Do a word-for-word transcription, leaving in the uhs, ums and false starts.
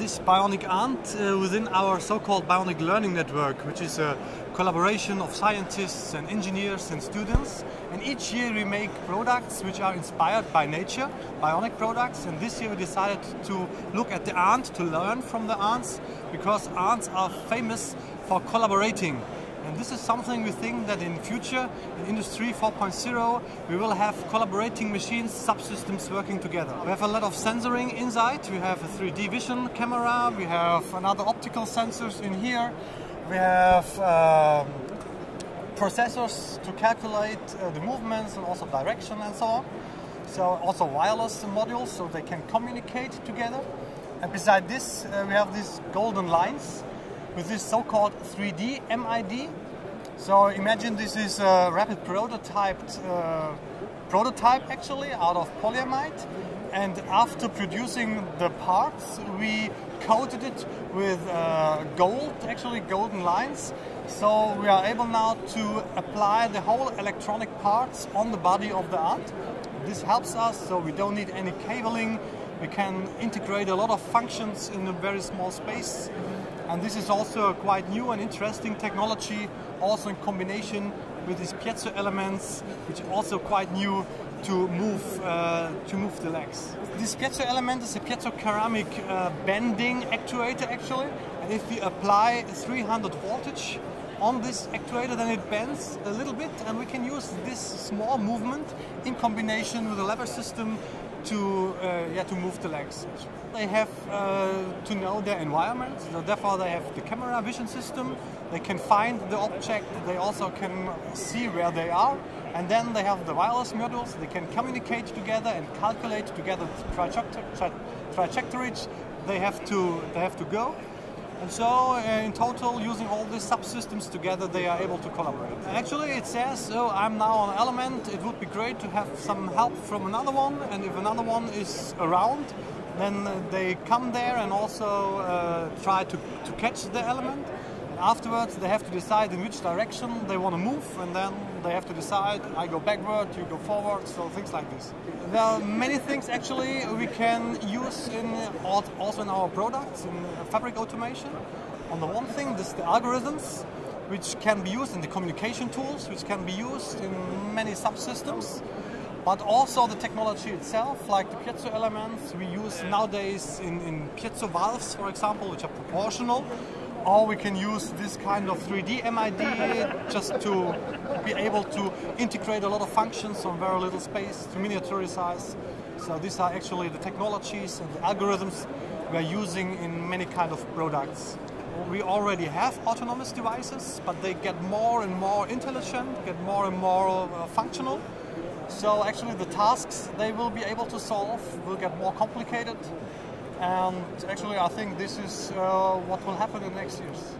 this bionic ant uh, within our so-called Bionic Learning Network, which is a collaboration of scientists and engineers and students. And each year we make products which are inspired by nature, bionic products. And this year we decided to look at the ant, to learn from the ants, because ants are famous for collaborating. And this is something we think that in future, in Industry four point zero, we will have collaborating machines, subsystems working together. We have a lot of sensoring inside. We have a three D vision camera, we have another optical sensors in here, we have um, processors to calculate uh, the movements and also direction and so on. So also wireless modules, so they can communicate together. And beside this, uh, we have these golden lines with this so-called three D M I D. So imagine this is a rapid prototyped uh, prototype actually out of polyamide, and after producing the parts we coated it with uh, gold, actually golden lines, so we are able now to apply the whole electronic parts on the body of the ant. This helps us, so we don't need any cabling, we can integrate a lot of functions in a very small space. And this is also a quite new and interesting technology, also in combination with these piezo elements, which are also quite new to move uh, to move the legs. This piezo element is a piezo ceramic uh, bending actuator actually, and if we apply three hundred voltage on this actuator, then it bends a little bit, and we can use this small movement in combination with a lever system to uh, yeah to move the legs. They have uh, to know their environment, so therefore they have the camera vision system. They can find the object. They also can see where they are, and then they have the wireless modules. They can communicate together and calculate together the trajectories they have to they have to go. And so, uh, in total, using all these subsystems together, they are able to collaborate. And actually, it says, oh, I'm now on an element, it would be great to have some help from another one, and if another one is around, then they come there and also uh, try to, to catch the element. Afterwards, they have to decide in which direction they want to move, and then they have to decide, I go backward, you go forward, so things like this. There are many things actually we can use in also in our products, in fabric automation. On the one thing, this is the algorithms, which can be used in the communication tools, which can be used in many subsystems, but also the technology itself, like the piezo elements we use nowadays in, in piezo valves, for example, which are proportional. Or we can use this kind of three D M I D just to be able to integrate a lot of functions on very little space, to miniaturize. So these are actually the technologies and the algorithms we are using in many kind of products. We already have autonomous devices, but they get more and more intelligent, get more and more uh, functional. So actually the tasks they will be able to solve will get more complicated. And actually, I think this is uh, what will happen in the next years.